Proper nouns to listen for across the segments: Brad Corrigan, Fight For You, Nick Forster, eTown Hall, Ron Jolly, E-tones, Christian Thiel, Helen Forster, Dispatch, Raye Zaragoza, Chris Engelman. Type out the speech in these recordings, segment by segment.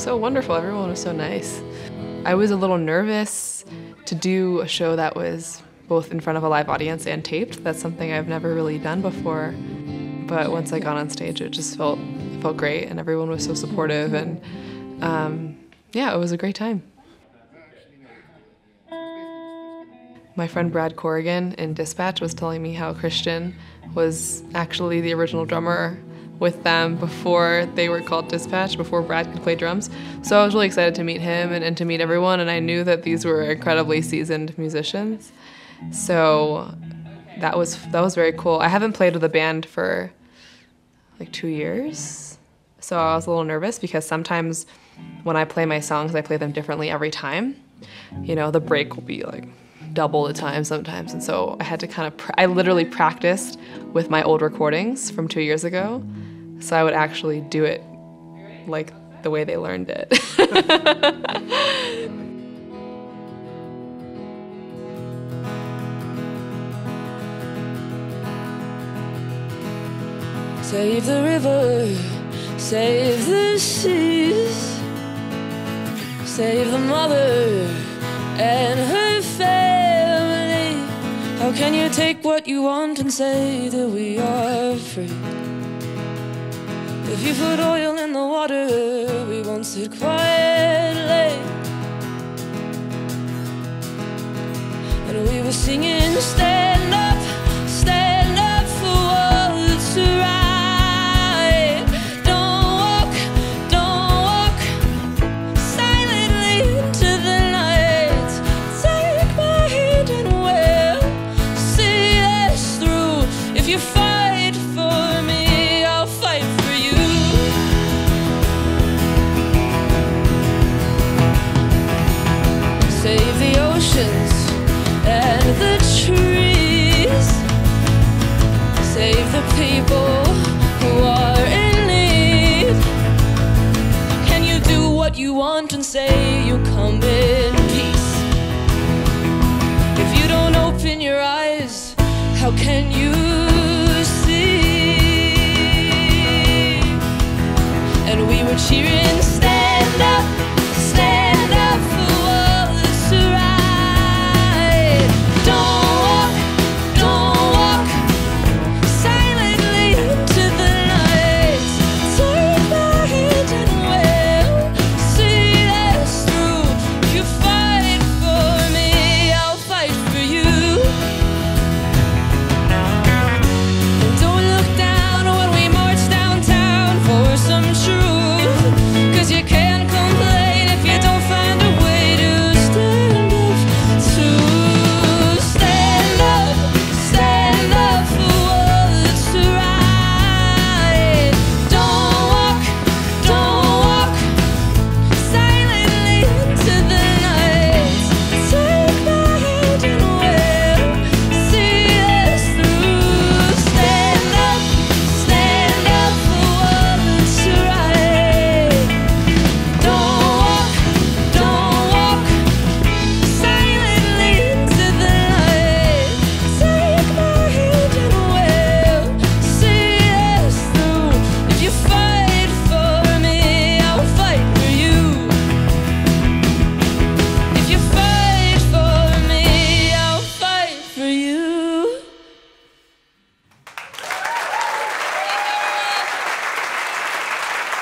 so wonderful. Everyone was so nice. I was a little nervous to do a show that was both in front of a live audience and taped. That's something I've never really done before. But once I got on stage, it just felt great, and everyone was so supportive, and yeah, it was a great time. My friend Brad Corrigan in Dispatch was telling me how Christian was actually the original drummer with them before they were called Dispatch, before Brad could play drums. So I was really excited to meet him and to meet everyone, and I knew that these were incredibly seasoned musicians. So that was very cool. I haven't played with a band for like 2 years, so I was a little nervous because sometimes when I play my songs, I play them differently every time. You know, the break will be like double the time sometimes, and so I had to kind of, I literally practiced with my old recordings from 2 years ago, so I would actually do it like the way they learned it. Save the river, save the seas, save the mother and her family. How can you take what you want and say that we are free? If you put oil in the water, we won't sit quietly. And we were singing, stand up, stand up for what's right. Say you come in peace. If you don't open your eyes, how can you see? And we were cheering, stand up.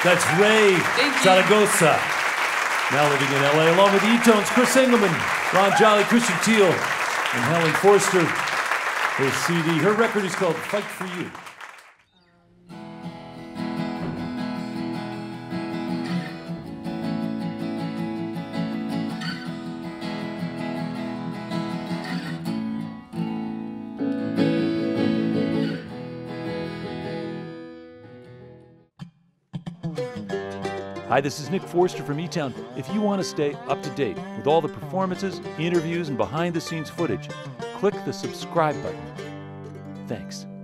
That's Raye Zaragoza, now living in LA, along with E-tones, Chris Engelman, Ron Jolly, Christian Thiel, and Helen Forster. Her CD, her record is called Fight For You. Hi, this is Nick Forster from eTown. If you want to stay up to date with all the performances, interviews, and behind-the-scenes footage, click the subscribe button. Thanks.